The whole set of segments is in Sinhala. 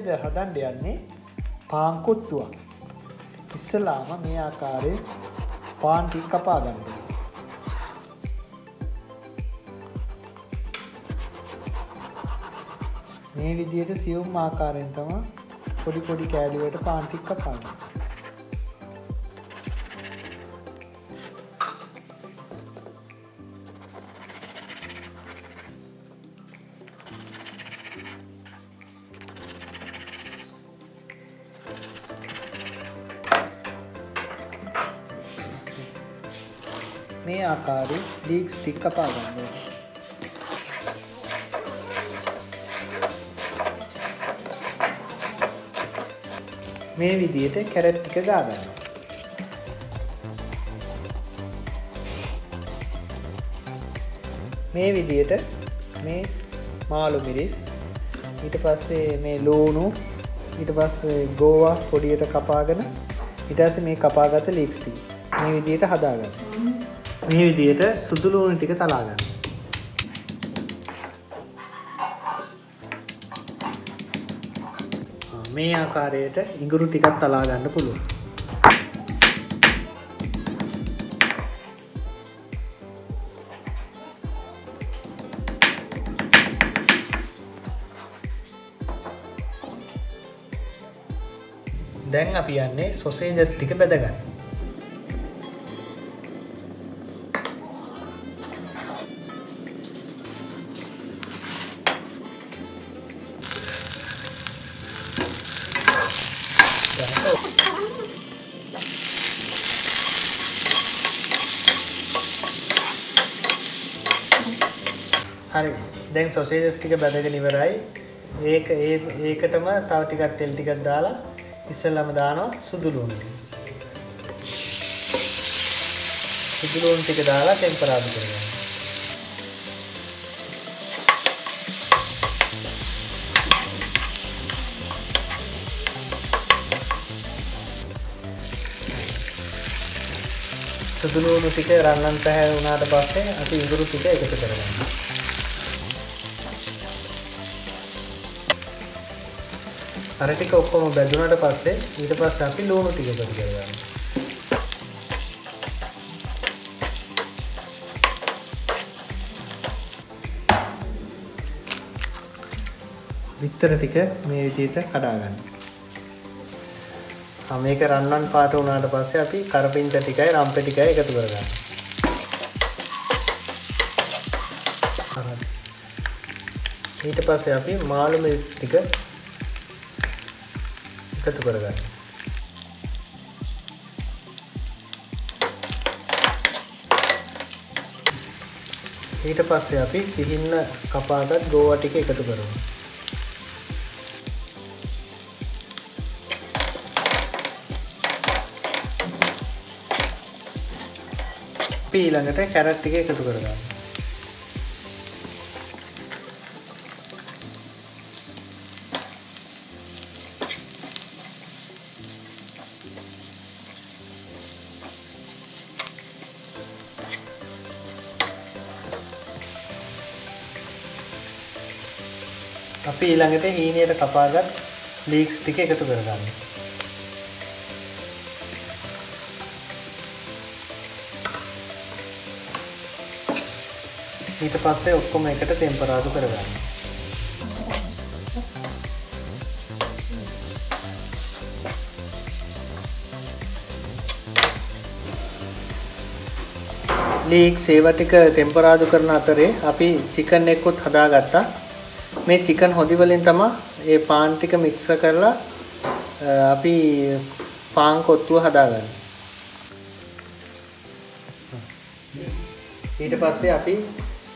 අද හදන්න යන්නේ පාන් කොත්තුවක්. ඉස්සලාම මේ ආකාරයේ පාන් ටික කපා ගන්න. මේ විදිහට සියුම් ආකාරයෙන් තමයි පොඩි පොඩි කෑලි වලට පාන් ටික කපන්නේ. මේ ආකාරයේ ලීක්ස් ටික කපා ගන්න. මේ විදිහට කැරට් ටික ගා ගන්න. මේ විදිහට මේ මාළු මිරිස් ඊට පස්සේ මේ ලූණු ඊට පස්සේ ගෝවා පොඩියට කපාගෙන ඊට පස්සේ මේ කපාගත්ත ලීක්ස් ටික මේ විදිහට හදා ගන්න. මේ විදිහට සුදු ලුණු ටික තලා ගන්න. මේ ආකාරයට ඉඟුරු ටිකක් තලා ගන්න පුළුවන්. දැන් අපි යන්නේ සොසේජස් ටික බෙද ගන්න. හරි දැන් සොසේජස් ටික බැදගෙන ඉවරයි. ඒකටම තව ටිකක් තෙල් ටිකක් දාලා ඉස්සෙල්ලාම දානවා සුදු ලුණු ටික. සුදු ලුණු ටික දාලා ටෙම්පරාදු කරගන්න. සුදු ලුණු ටික රන්නන් පැහැ වුණාට පස්සේ අපි ඉඟුරු ටික එකතු කරගන්නවා. අර ටික ඔක්කොම බැදුනට පස්සේ ඊට පස්සේ අපි ලුණු ටික එකතු කරගන්නවා. විතර ටික මේ විදිහට කඩා ගන්න. මේක රන්නන් පාට වුණාට පස්සේ අපි කරපිංච ටිකයි රම්පෙ ටිකයි එකතු කරගන්නවා. ඊට පස්සේ අපි මාළු මිරිස් ටික එකතු කරගන්න. ඊට පස්සේ අපි සිහින්න කපාගත් ගෝවා ටික එකතු කරමු. අපි ඊළඟට කැරට් ටික එකතු කරගන්න. අපි ඊළඟට හීනියට කපාගත් ලීක්ස් ටික එකතු කරගන්න. ඊට පස්සේ ඔක්කොම එකට ටෙම්පරාදු කරගන්න. ලීක්ස් ඒවා ටික ටෙම්පරාදු කරන අතරේ අපි චිකන් එකකුත් හදාගත්තා. මේ චිකන් හොදි වලින් තමයි මේ පාන් ටික මික්ස් කරලා අපි පාන් කොත්තුව හදාගන්නේ. ඊට පස්සේ අපි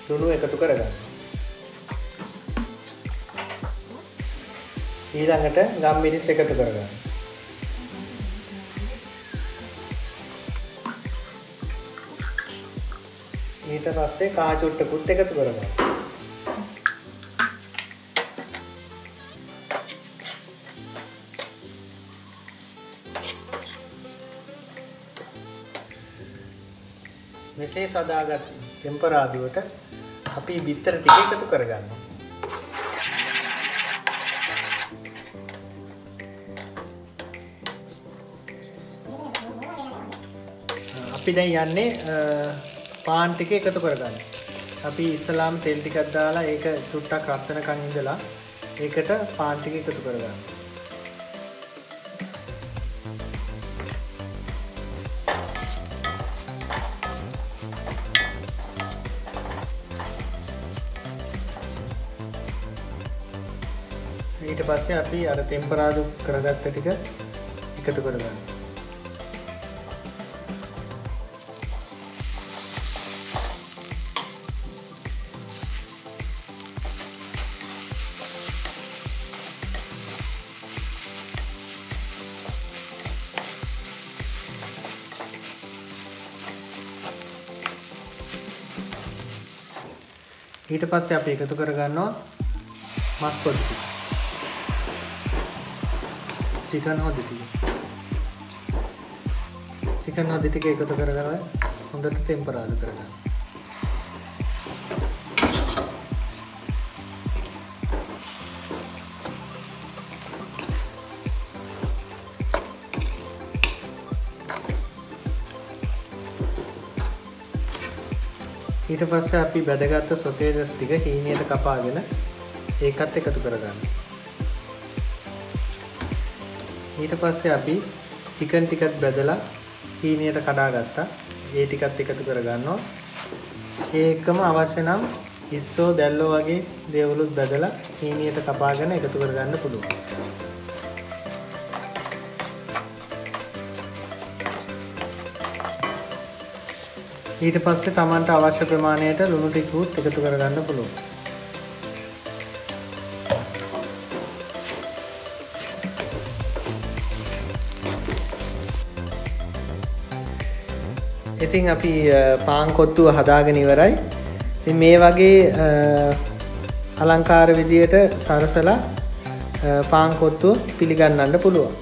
ලුණු එකතු කරගන්නවා. ඊළඟට ගම් මිරිස් එකතු කරගන්නවා. ඊට පස්සේ කාචුට්ටකුත් එකතු කරගන්නවා. මෙසේ සදාගත් ටෙම්පරාදුවට අපි බිත්තර ටික එකතු කරගන්නවා. අපි දැන් යන්නේ පාන් ටික එකතු කරගන්න. අපි ඉස්සලාම තෙල් ටිකක් දාලා ඒක සුට්ටක් රත්තරන්කන් ඉඳලා ඒකට පාන් ටික එකතු කරගන්න. ඊට පස්සේ අපි අර ටෙම්පරාදු කරගත්ත ටික එකතු කරගන්න. ඊට පස්සේ අපි එකතු කර ගන්නවා මස් කොත්තු. චිකන් හොදි ටික එකතු කරගෙන හොඳට ටෙම්පරාදු කරගන්න. ඊට පස්සේ අපි බැදගත්ත සොසේජස් ටික හීනියට කපාගෙන ඒකත් එකතු කරගන්න. ඊට පස්සේ අපි චිකන් ටිකත් බැදලා හීනියට කඩාගත්තා. ඒ ටිකත් එකතු කරගන්නවා. ඒකම අවශ්‍ය නම් ඉස්සෝ දැල්ලෝ වගේ දේවලුත් බැදලා හීනියට කපාගෙන එකතු කරගන්න පුළුවන්. ඊට පස්සේ තමන්ට අවශ්‍ය ප්‍රමාණයට ලුණු ටික උත් එකතු කරගන්න පුළුවන්. ඉතින් අපි පාන් කොත්තුව හදාගෙන ඉවරයි. ඉතින් මේ වගේ අලංකාර විදියට සරසලා පාන් කොත්තුව පිළිගන්නන්න පුළුවන්.